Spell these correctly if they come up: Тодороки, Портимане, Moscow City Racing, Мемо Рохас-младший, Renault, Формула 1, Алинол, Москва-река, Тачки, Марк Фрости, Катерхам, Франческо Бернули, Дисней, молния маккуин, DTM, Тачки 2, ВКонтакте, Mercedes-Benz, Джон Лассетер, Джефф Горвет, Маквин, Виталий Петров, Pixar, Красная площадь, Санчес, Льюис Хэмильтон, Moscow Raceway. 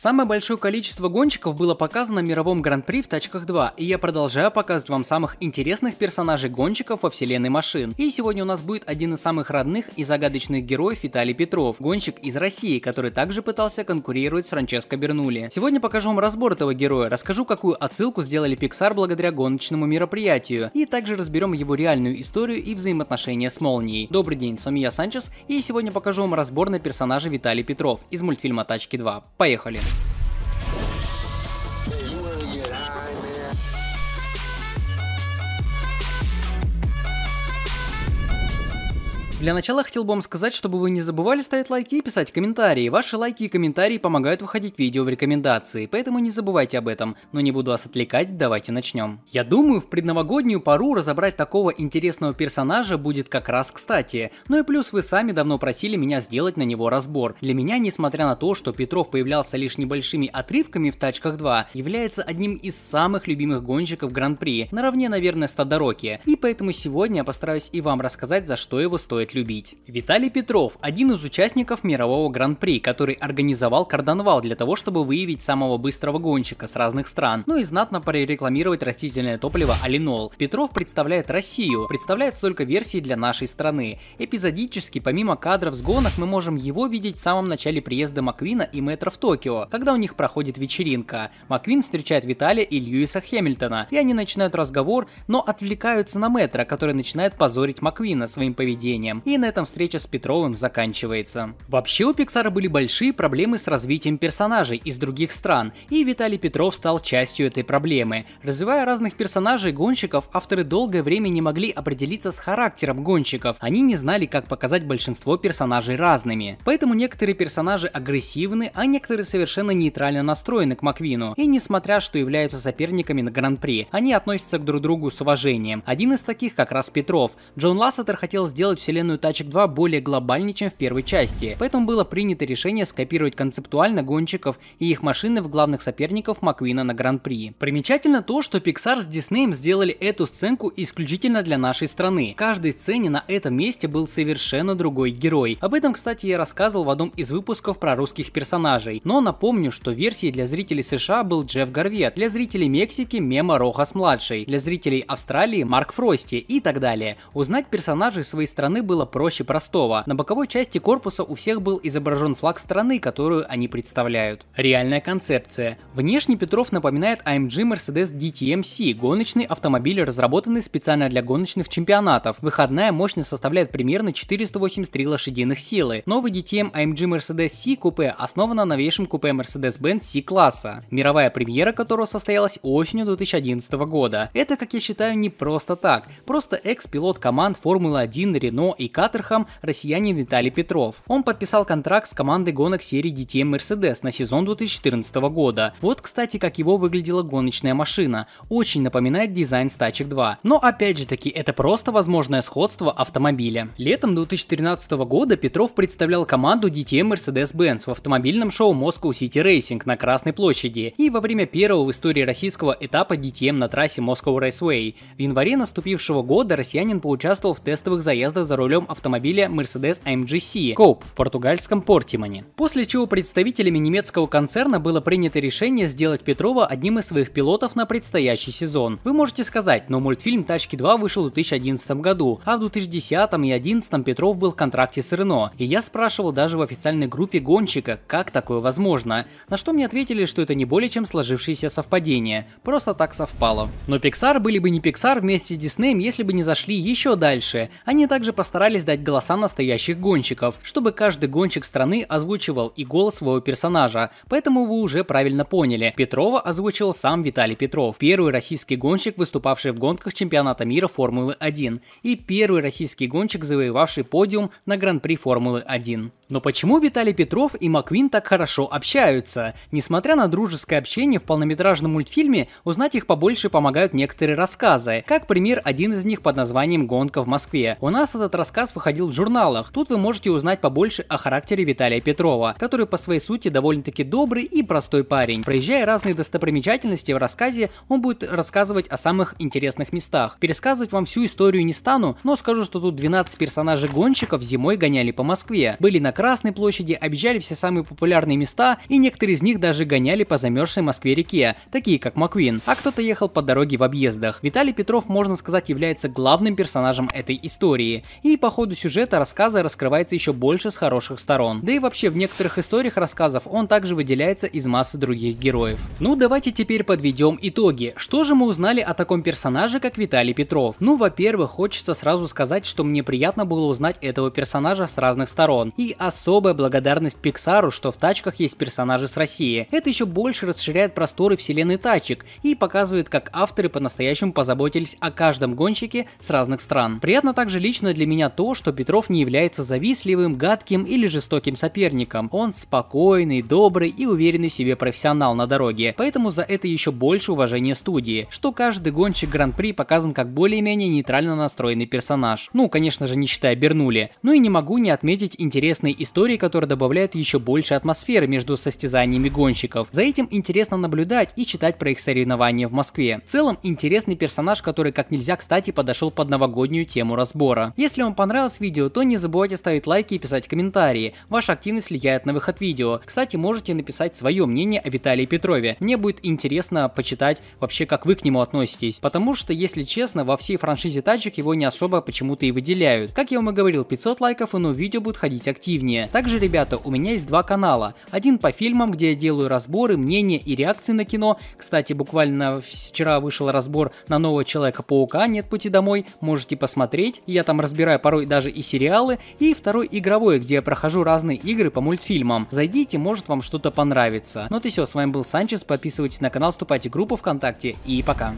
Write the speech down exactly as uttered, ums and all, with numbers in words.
Самое большое количество гонщиков было показано на мировом гран-при в Тачках два, и я продолжаю показывать вам самых интересных персонажей гонщиков во вселенной машин. И сегодня у нас будет один из самых родных и загадочных героев Виталий Петров, гонщик из России, который также пытался конкурировать с Франческо Бернули. Сегодня покажу вам разбор этого героя, расскажу, какую отсылку сделали Pixar благодаря гоночному мероприятию, и также разберем его реальную историю и взаимоотношения с Молнией. Добрый день, с вами я, Санчес, и сегодня покажу вам разбор на персонажа Виталий Петров из мультфильма Тачки два. Поехали! Для начала хотел бы вам сказать, чтобы вы не забывали ставить лайки и писать комментарии. Ваши лайки и комментарии помогают выходить видео в рекомендации, поэтому не забывайте об этом. Но не буду вас отвлекать, давайте начнем. Я думаю, в предновогоднюю пору разобрать такого интересного персонажа будет как раз кстати. Ну и плюс вы сами давно просили меня сделать на него разбор. Для меня, несмотря на то, что Петров появлялся лишь небольшими отрывками в Тачках два, является одним из самых любимых гонщиков Гран-при, наравне, наверное, с Тодороки. И поэтому сегодня я постараюсь и вам рассказать, за что его стоит любить. Виталий Петров – один из участников мирового гран-при, который организовал карнавал для того, чтобы выявить самого быстрого гонщика с разных стран, ну и знатно прорекламировать растительное топливо Алинол. Петров представляет Россию, представляет только версии для нашей страны. Эпизодически, помимо кадров с гонок, мы можем его видеть в самом начале приезда Маквина и Мэтра в Токио, когда у них проходит вечеринка. Маквин встречает Виталия и Льюиса Хэмильтона, и они начинают разговор, но отвлекаются на Мэтра, который начинает позорить Маквина своим поведением. И на этом встреча с Петровым заканчивается. Вообще у Pixar были большие проблемы с развитием персонажей из других стран, и Виталий Петров стал частью этой проблемы. Развивая разных персонажей гонщиков, авторы долгое время не могли определиться с характером гонщиков, они не знали, как показать большинство персонажей разными. Поэтому некоторые персонажи агрессивны, а некоторые совершенно нейтрально настроены к Маквину, и несмотря, что являются соперниками на Гран-при, они относятся к друг другу с уважением. Один из таких как раз Петров. Джон Лассетер хотел сделать вселенную Тачек два более глобальнее, чем в первой части, поэтому было принято решение скопировать концептуально гонщиков и их машины в главных соперников Маквина на Гран-при. Примечательно то, что Pixar с Диснеем сделали эту сценку исключительно для нашей страны. В каждой сцене на этом месте был совершенно другой герой. Об этом, кстати, я рассказывал в одном из выпусков про русских персонажей, но напомню, что версией для зрителей США был Джефф Горвет, для зрителей Мексики Мемо Рохас-младший, для зрителей Австралии Марк Фрости и так далее. Узнать персонажей своей страны было проще простого. На боковой части корпуса у всех был изображен флаг страны, которую они представляют. Реальная концепция. Внешне Петров напоминает эй эм джи Mercedes ди ти эм си, гоночный автомобиль, разработанный специально для гоночных чемпионатов. Выходная мощность составляет примерно четыреста восемьдесят три лошадиных силы. Новый ди ти эм эй эм джи Mercedes C купе основан на новейшем купе Mercedes-Benz C-класса, мировая премьера которого состоялась осенью две тысячи одиннадцатого года. Это, как я считаю, не просто так. Просто экс-пилот команд Формулы один, Renault и Катерхам россиянин Виталий Петров. Он подписал контракт с командой гонок серии ди ти эм Mercedes на сезон две тысячи четырнадцатого года. Вот, кстати, как его выглядела гоночная машина. Очень напоминает дизайн Тачек два. Но опять же таки, это просто возможное сходство автомобиля. Летом две тысячи тринадцатого года Петров представлял команду ди ти эм Mercedes-Benz в автомобильном шоу Moscow City Racing на Красной площади и во время первого в истории российского этапа ди ти эм на трассе Moscow Raceway. В январе наступившего года россиянин поучаствовал в тестовых заездах за рулем автомобиля Mercedes эй эм джи Coupe в португальском Портимане. После чего представителями немецкого концерна было принято решение сделать Петрова одним из своих пилотов на предстоящий сезон. Вы можете сказать, но мультфильм Тачки два вышел в две тысячи одиннадцатом году, а в две тысячи десятом и две тысячи одиннадцатом Петров был в контракте с Renault, и я спрашивал даже в официальной группе гонщика, как такое возможно, на что мне ответили, что это не более чем сложившееся совпадение, просто так совпало. Но Pixar были бы не Pixar вместе с Disney, если бы не зашли еще дальше. Они также постарались дать голоса настоящих гонщиков, чтобы каждый гонщик страны озвучивал и голос своего персонажа, поэтому вы уже правильно поняли, Петрова озвучил сам Виталий Петров, первый российский гонщик, выступавший в гонках чемпионата мира Формулы один, и первый российский гонщик, завоевавший подиум на Гран-при Формулы один. Но почему Виталий Петров и Маквин так хорошо общаются? Несмотря на дружеское общение в полнометражном мультфильме, узнать их побольше помогают некоторые рассказы, как пример один из них под названием «Гонка в Москве». У нас этот рассказ рассказ выходил в журналах. Тут вы можете узнать побольше о характере Виталия Петрова, который по своей сути довольно-таки добрый и простой парень. Проезжая разные достопримечательности, в рассказе он будет рассказывать о самых интересных местах. Пересказывать вам всю историю не стану, но скажу, что тут двенадцать персонажей-гонщиков зимой гоняли по Москве. Были на Красной площади, объезжали все самые популярные места, и некоторые из них даже гоняли по замерзшей Москве-реке, такие как Маквин, а кто-то ехал по дороге в объездах. Виталий Петров, можно сказать, является главным персонажем этой истории, и по ходу сюжета рассказа раскрывается еще больше с хороших сторон. Да и вообще в некоторых историях рассказов он также выделяется из массы других героев. Ну давайте теперь подведем итоги. Что же мы узнали о таком персонаже, как Виталий Петров? Ну, во-первых, хочется сразу сказать, что мне приятно было узнать этого персонажа с разных сторон. И особая благодарность Pixar'у, что в тачках есть персонажи с России. Это еще больше расширяет просторы вселенной тачек и показывает, как авторы по-настоящему позаботились о каждом гонщике с разных стран. Приятно также лично для меня то, что Петров не является завистливым, гадким или жестоким соперником. Он спокойный, добрый и уверенный в себе профессионал на дороге, поэтому за это еще больше уважения студии, что каждый гонщик Гран-при показан как более-менее нейтрально настроенный персонаж. Ну, конечно же, не считая Бернули. Ну и не могу не отметить интересные истории, которые добавляют еще больше атмосферы между состязаниями гонщиков. За этим интересно наблюдать и читать про их соревнования в Москве. В целом, интересный персонаж, который как нельзя кстати подошел под новогоднюю тему разбора. Если вам понравилось видео, то не забывайте ставить лайки и писать комментарии. Ваша активность влияет на выход видео. Кстати, можете написать свое мнение о Виталии Петрове. Мне будет интересно почитать вообще, как вы к нему относитесь. Потому что, если честно, во всей франшизе тачек его не особо почему-то и выделяют. Как я вам и говорил, пятьсот лайков, и ну видео будет ходить активнее. Также, ребята, у меня есть два канала. Один по фильмам, где я делаю разборы, мнения и реакции на кино. Кстати, буквально вчера вышел разбор на нового Человека-паука «Нет пути домой». Можете посмотреть. Я там разбираю порой даже и сериалы. И второй игровой, где я прохожу разные игры по мультфильмам. Зайдите, может вам что-то понравится. Ну вот и все, с вами был Санчес. Подписывайтесь на канал, вступайте в группу ВКонтакте и пока.